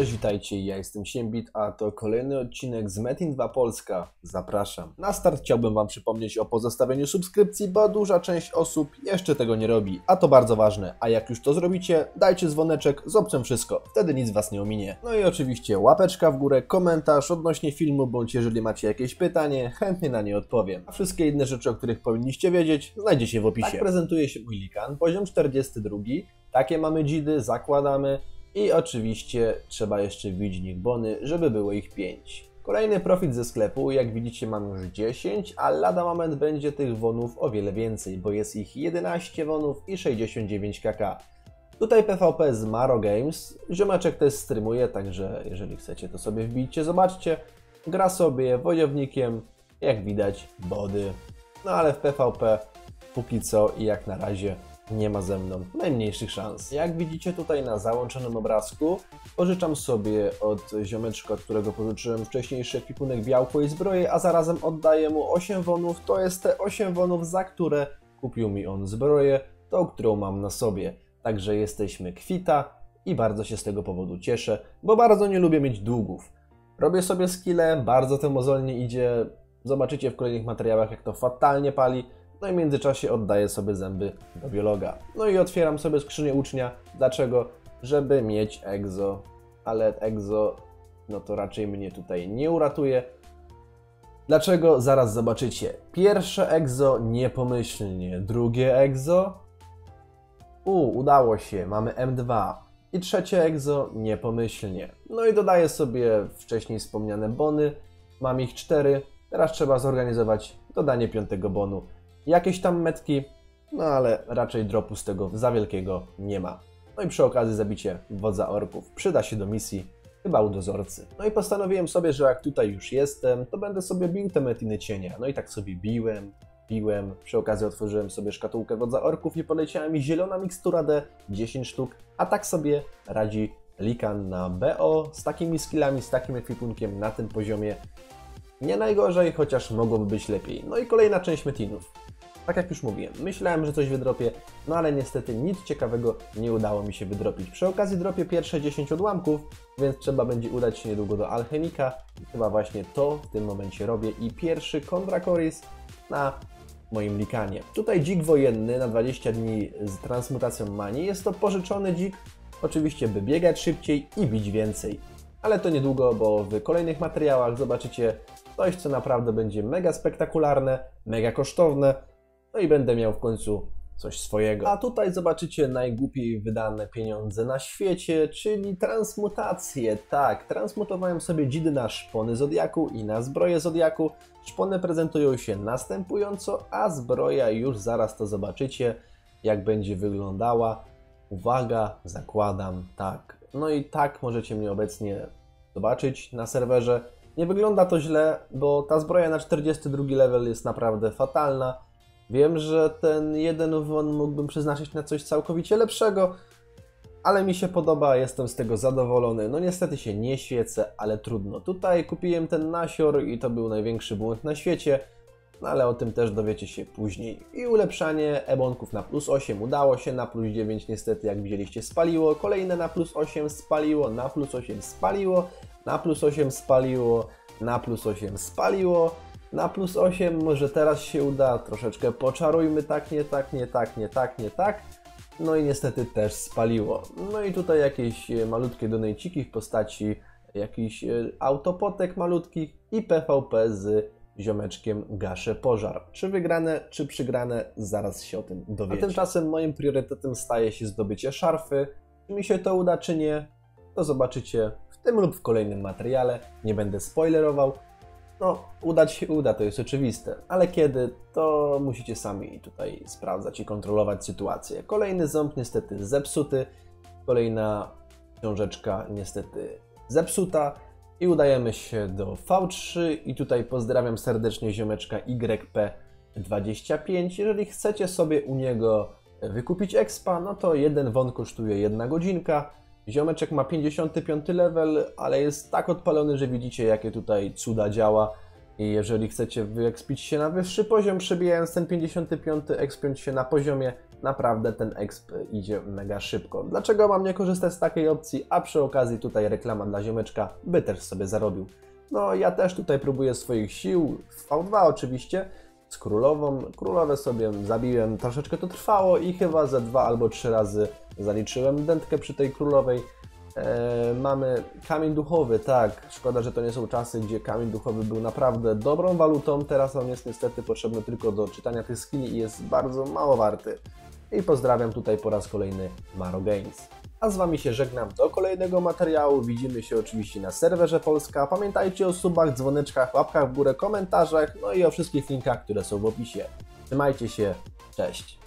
Cześć, witajcie, ja jestem Siembid, a to kolejny odcinek z Metin2 Polska. Zapraszam. Na start chciałbym Wam przypomnieć o pozostawieniu subskrypcji, bo duża część osób jeszcze tego nie robi, a to bardzo ważne. A jak już to zrobicie, dajcie dzwoneczek z opcją wszystko, wtedy nic Was nie ominie. No i oczywiście łapeczka w górę, komentarz odnośnie filmu, bądź jeżeli macie jakieś pytanie, chętnie na nie odpowiem. A wszystkie inne rzeczy, o których powinniście wiedzieć, znajdziecie w opisie. Tak prezentuje się Wilikan, poziom 42, takie mamy dzidy, zakładamy. I oczywiście trzeba jeszcze wbić nickbony, żeby było ich 5. Kolejny profit ze sklepu, jak widzicie mam już 10, a lada moment będzie tych wonów o wiele więcej, bo jest ich 11 wonów i 69 kk. Tutaj PvP z Maro Games, ziomeczek też streamuje, także jeżeli chcecie to sobie wbijcie, zobaczcie. Gra sobie wojownikiem, jak widać body. No ale w PvP póki co i jak na razie nie ma ze mną najmniejszych szans. Jak widzicie tutaj na załączonym obrazku pożyczam sobie od ziomeczka, od którego pożyczyłem wcześniejszy ekwipunek, białko i zbroję, a zarazem oddaję mu 8 wonów. To jest te 8 wonów, za które kupił mi on zbroję, tą, którą mam na sobie. Także jesteśmy kwita i bardzo się z tego powodu cieszę, bo bardzo nie lubię mieć długów. Robię sobie skille, bardzo to mozolnie idzie. Zobaczycie w kolejnych materiałach, jak to fatalnie pali. No i w międzyczasie oddaję sobie zęby do biologa. No i otwieram sobie skrzynię ucznia. Dlaczego? Żeby mieć egzo. Ale egzo, no to raczej mnie tutaj nie uratuje. Dlaczego? Zaraz zobaczycie. Pierwsze egzo niepomyślnie. Drugie egzo. Udało się. Mamy M2. I trzecie egzo niepomyślnie. No i dodaję sobie wcześniej wspomniane bony. Mam ich 4. Teraz trzeba zorganizować dodanie 5. bonu. Jakieś tam metki, no ale raczej dropu z tego za wielkiego nie ma. No i przy okazji zabicie wodza orków. Przyda się do misji, chyba u dozorcy. No i postanowiłem sobie, że jak tutaj już jestem, to będę sobie bił te metiny cienia. No i tak sobie biłem. Przy okazji otworzyłem sobie szkatułkę wodza orków i poleciała mi zielona mikstura D, 10 sztuk. A tak sobie radzi likan na BO z takimi skillami, z takim ekwipunkiem na tym poziomie. Nie najgorzej, chociaż mogłoby być lepiej. No i kolejna część metinów. Tak jak już mówiłem, myślałem, że coś wydropię, no ale niestety nic ciekawego nie udało mi się wydropić. Przy okazji dropię pierwsze 10 odłamków, więc trzeba będzie udać się niedługo do alchemika. Chyba właśnie to w tym momencie robię i pierwszy Contra Coris na moim likanie. Tutaj dzik wojenny na 20 dni z transmutacją mani. Jest to pożyczony dzik, oczywiście by biegać szybciej i bić więcej. Ale to niedługo, bo w kolejnych materiałach zobaczycie coś, co naprawdę będzie mega spektakularne, mega kosztowne. No i będę miał w końcu coś swojego. A tutaj zobaczycie najgłupiej wydane pieniądze na świecie, czyli transmutacje. Tak, transmutowałem sobie dzidy na szpony Zodiaku i na zbroję Zodiaku. Szpony prezentują się następująco, a zbroja już zaraz to zobaczycie, jak będzie wyglądała. Uwaga, zakładam tak. No i tak możecie mnie obecnie zobaczyć na serwerze. Nie wygląda to źle, bo ta zbroja na 42 level jest naprawdę fatalna. Wiem, że ten jeden won mógłbym przeznaczyć na coś całkowicie lepszego, ale mi się podoba, jestem z tego zadowolony. No niestety się nie świecę, ale trudno. Tutaj kupiłem ten nasior i to był największy błąd na świecie, no ale o tym też dowiecie się później. I ulepszanie ebonków na plus 8 udało się, na plus 9 niestety, jak widzieliście, spaliło. Kolejne na plus 8 spaliło, na plus 8 spaliło. Na plus 8 spaliło, na plus 8 spaliło, na plus 8 może teraz się uda, troszeczkę poczarujmy, tak. No i niestety też spaliło. No i tutaj jakieś malutkie donejciki w postaci jakichś autopotek malutkich i PvP z ziomeczkiem gaszę pożar. Czy wygrane, czy przygrane, zaraz się o tym dowiecie. A tymczasem moim priorytetem staje się zdobycie szarfy. Czy mi się to uda, czy nie, to zobaczycie w tym lub w kolejnym materiale, nie będę spoilerował. No, udać się uda, to jest oczywiste, ale kiedy, to musicie sami tutaj sprawdzać i kontrolować sytuację. Kolejny ząb niestety zepsuty, kolejna książeczka niestety zepsuta i udajemy się do V3 i tutaj pozdrawiam serdecznie ziomeczka YP25. Jeżeli chcecie sobie u niego wykupić expa, no to jeden won kosztuje 1 godzinka. Ziomeczek ma 55 level, ale jest tak odpalony, że widzicie, jakie tutaj cuda działa. I jeżeli chcecie wyekspić się na wyższy poziom, przebijając ten 55, ekspiąć się na poziomie naprawdę ten exp idzie mega szybko. Dlaczego mam nie korzystać z takiej opcji, a przy okazji tutaj reklama dla ziomeczka, by też sobie zarobił. No ja też tutaj próbuję swoich sił, w V2 oczywiście, z królową. Królowę sobie zabiłem, troszeczkę to trwało i chyba ze 2 albo 3 razy zaliczyłem dętkę przy tej królowej. Mamy kamień duchowy, tak, szkoda, że to nie są czasy, gdzie kamień duchowy był naprawdę dobrą walutą, teraz on jest niestety potrzebny tylko do czytania tych skilli i jest bardzo mało warty. I pozdrawiam tutaj po raz kolejny Maro Games. A z Wami się żegnam do kolejnego materiału, widzimy się oczywiście na serwerze Polska, pamiętajcie o subach, dzwoneczkach, łapkach w górę, komentarzach, no i o wszystkich linkach, które są w opisie. Trzymajcie się, cześć!